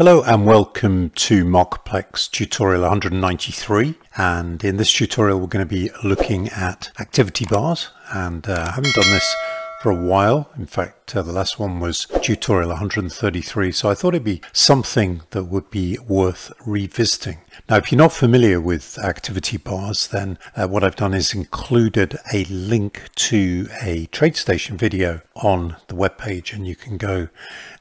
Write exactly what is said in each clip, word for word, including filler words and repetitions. Hello and welcome to Markplex tutorial one hundred ninety-three, and in this tutorial we're going to be looking at activity bars, and uh, I haven't done this for a while. In fact, uh, the last one was tutorial one hundred thirty-three, so I thought it'd be something that would be worth revisiting. Now, if you're not familiar with activity bars, then uh, what I've done is included a link to a TradeStation video on the webpage, and you can go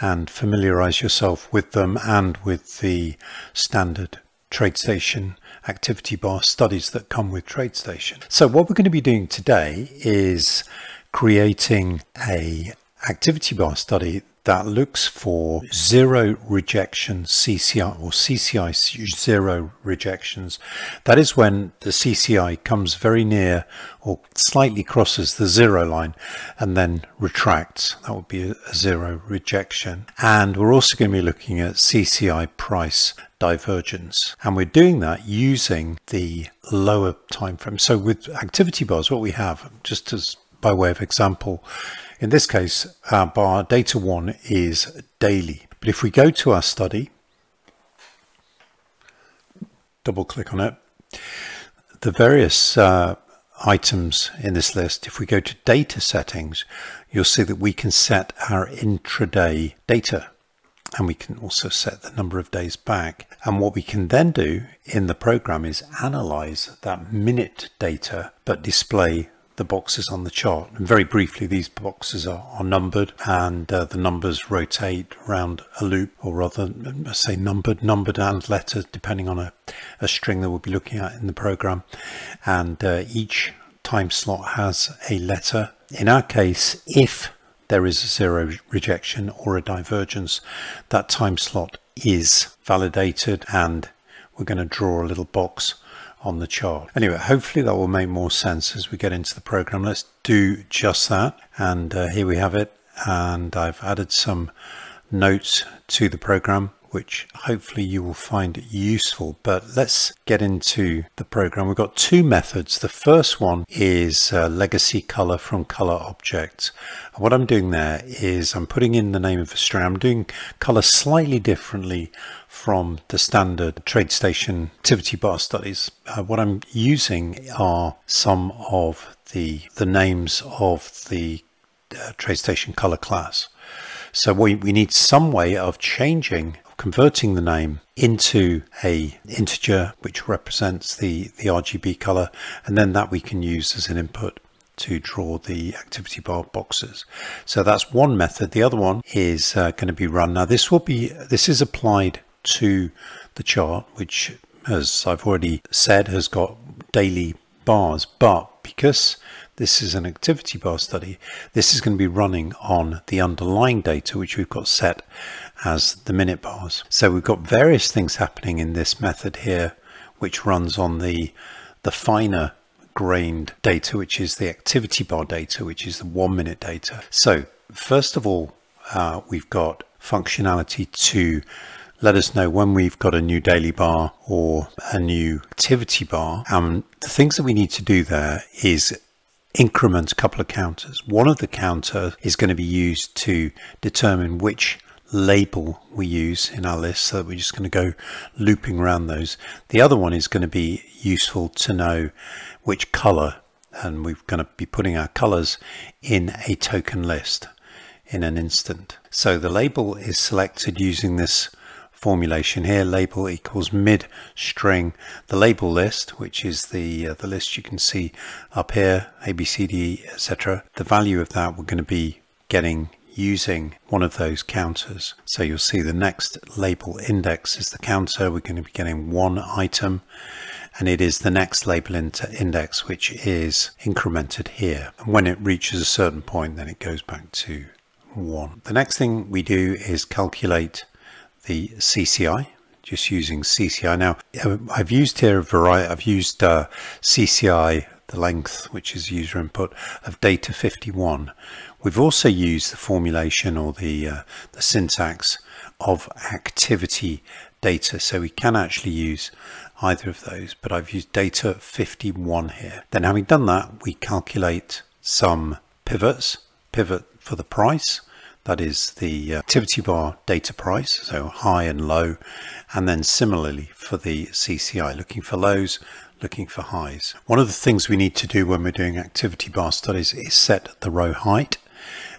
and familiarize yourself with them and with the standard TradeStation activity bar studies that come with TradeStation. So what we're going to be doing today is creating a activity bar study that looks for zero rejection C C I or C C I zero rejections. That is when the C C I comes very near or slightly crosses the zero line and then retracts. That would be a zero rejection. And we're also going to be looking at C C I price divergence, and we're doing that using the lower time frame. So with activity bars, what we have, just as by way of example, in this case, our bar data one is daily. But if we go to our study, double click on it, the various uh, items in this list, if we go to data settings, you'll see that we can set our intraday data, and we can also set the number of days back. And what we can then do in the program is analyze that minute data, but display the boxes on the chart. And very briefly, these boxes are, are numbered, and uh, the numbers rotate around a loop, or rather I say numbered, numbered and lettered, depending on a, a string that we'll be looking at in the program. And uh, each time slot has a letter. In our case, if there is a zero rejection or a divergence, that time slot is validated, and we're going to draw a little box on the chart. Anyway, hopefully that will make more sense as we get into the program. Let's do just that. And uh, here we have it. And I've added some notes to the program, which hopefully you will find useful. But let's get into the program. We've got two methods. The first one is uh, legacy color from color object. And what I'm doing there is I'm putting in the name of a string. I'm doing color slightly differently from the standard TradeStation activity bar studies. Uh, what I'm using are some of the the names of the uh, TradeStation color class. So we, we need some way of changing, converting the name into a integer which represents the, the R G B color, and then that we can use as an input to draw the activity bar boxes. So that's one method. The other one is uh, going to be run. Now this will be, this is applied to the chart, which, as I've already said, has got daily bars, but because this is an activity bar study, this is going to be running on the underlying data, which we've got set as the minute bars. So we've got various things happening in this method here, which runs on the the finer grained data, which is the activity bar data, which is the one minute data. So first of all, uh, we've got functionality to let us know when we've got a new daily bar or a new activity bar. And the things that we need to do there is increment a couple of counters. One of the counters is going to be used to determine which label we use in our list, so we're just going to go looping around those. The other one is going to be useful to know which color, and we're going to be putting our colors in a token list in an instant. So the label is selected using this formulation here, label equals mid string, the label list, which is the uh, the list you can see up here, A, B, C, D, et cetera. The value of that we're going to be getting using one of those counters. So you'll see the next label index is the counter. We're going to be getting one item, and it is the next label index, which is incremented here. And when it reaches a certain point, then it goes back to one. The next thing we do is calculate the C C I, just using C C I. Now I've used here a variety, I've used uh, C C I, the length, which is user input of data fifty-one. We've also used the formulation or the, uh, the syntax of activity data. So we can actually use either of those, but I've used data fifty-one here. Then having done that, we calculate some pivots, pivot for the price. that is the activity bar data price, so high and low, and then similarly for the C C I, looking for lows, looking for highs. One of the things we need to do when we're doing activity bar studies is set the row height,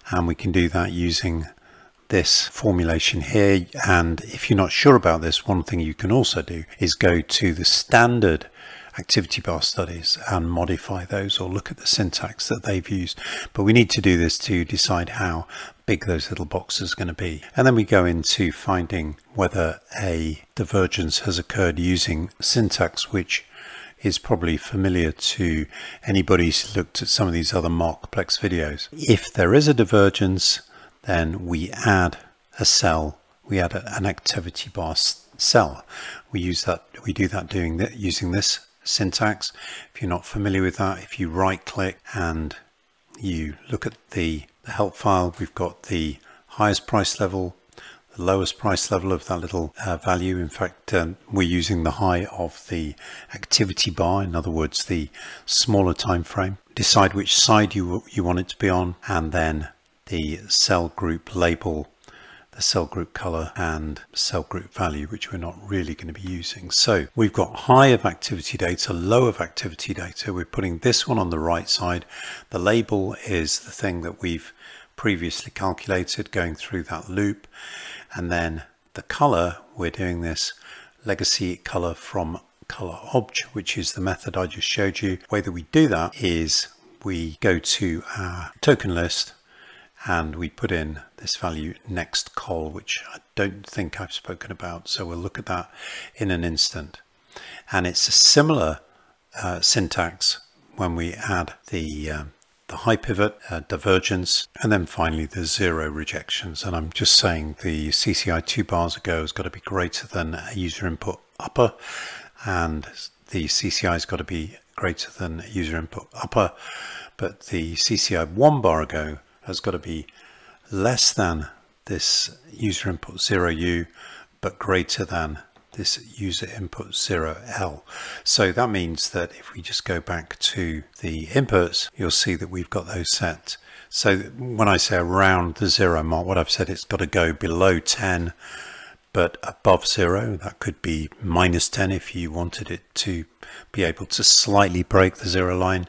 and we can do that using this formulation here. And if you're not sure about this, one thing you can also do is go to the standard activity bar studies and modify those, or look at the syntax that they've used. But we need to do this to decide how big those little boxes are going to be. And then we go into finding whether a divergence has occurred using syntax which is probably familiar to anybody who's looked at some of these other Markplex videos. If there is a divergence, then we add a cell, we add a, an activity bar cell. We use that, we do that doing that using this syntax. If you're not familiar with that, if you right click and you look at the, the help file, we've got the highest price level, the lowest price level of that little uh, value. In fact, um, we're using the high of the activity bar, in other words the smaller time frame. Decide which side you, you want it to be on, and then the cell group label, the cell group color, and cell group value, which we're not really going to be using. So we've got high of activity data, low of activity data. We're putting this one on the right side. The label is the thing that we've previously calculated, going through that loop. And then the color, we're doing this legacy color from color object, which is the method I just showed you. The way that we do that is we go to our token list and we put in this value next col, which I don't think I've spoken about, so we'll look at that in an instant. And it's a similar uh, syntax when we add the uh, the high pivot, uh, divergence, and then finally the zero rejections. And I'm just saying the C C I two bars ago has got to be greater than user input upper, and the C C I has got to be greater than user input upper, but the C C I one bar ago has got to be less than this user input zero U, but greater than this user input zero L. So that means that if we just go back to the inputs, you'll see that we've got those set. So when I say around the zero mark, what I've said, it's got to go below ten, but above zero. That could be minus ten if you wanted it to be able to slightly break the zero line.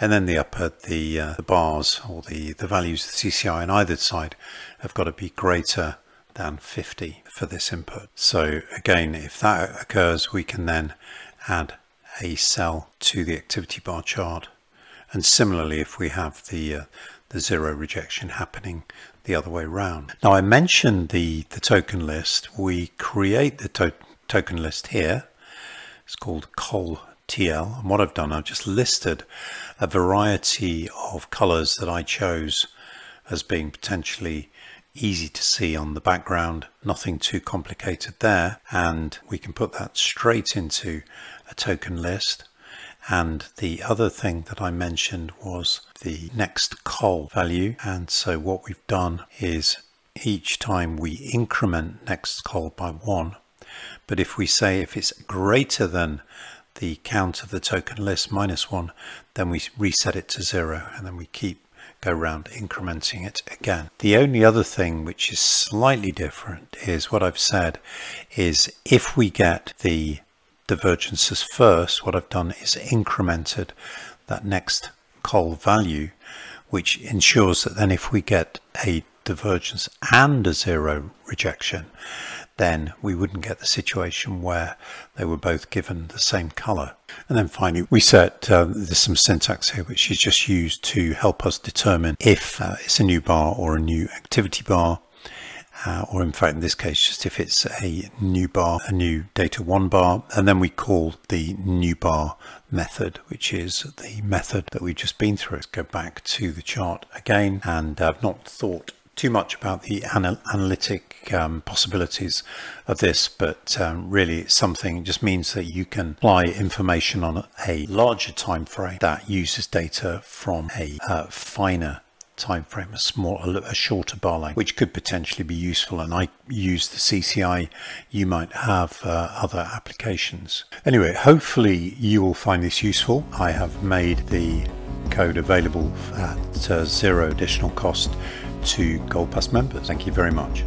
And then the upper, the, uh, the bars, or the, the values of the C C I on either side have got to be greater than fifty for this input. So again, if that occurs, we can then add a cell to the activity bar chart. And similarly, if we have the, uh, the zero rejection happening the other way around. Now, I mentioned the, the token list. We create the to token list here. It's called col T L. And what I've done, I've just listed a variety of colors that I chose as being potentially easy to see on the background. Nothing too complicated there. And we can put that straight into a token list. And the other thing that I mentioned was the next col value. And so what we've done is each time we increment next col by one, but if we say if it's greater than the count of the token list minus one, then we reset it to zero, and then we keep go round incrementing it again. The only other thing which is slightly different is what I've said is if we get the divergences first, what I've done is incremented that next col value, which ensures that then if we get a divergence and a zero rejection, then we wouldn't get the situation where they were both given the same color. And then finally we set um, there's some syntax here which is just used to help us determine if uh, it's a new bar or a new activity bar. Uh, or in fact, in this case, just if it's a new bar, a new data one bar, and then we call the new bar method, which is the method that we've just been through. Let's go back to the chart again, and I've not thought too much about the anal analytic um, possibilities of this, but um, really it's something, it just means that you can apply information on a larger time frame that uses data from a uh, finer time frame, a small a shorter bar length, which could potentially be useful. And I use the C C I, you might have uh, other applications. Anyway, hopefully you will find this useful. I have made the code available at uh, zero additional cost to GoldPass members. Thank you very much.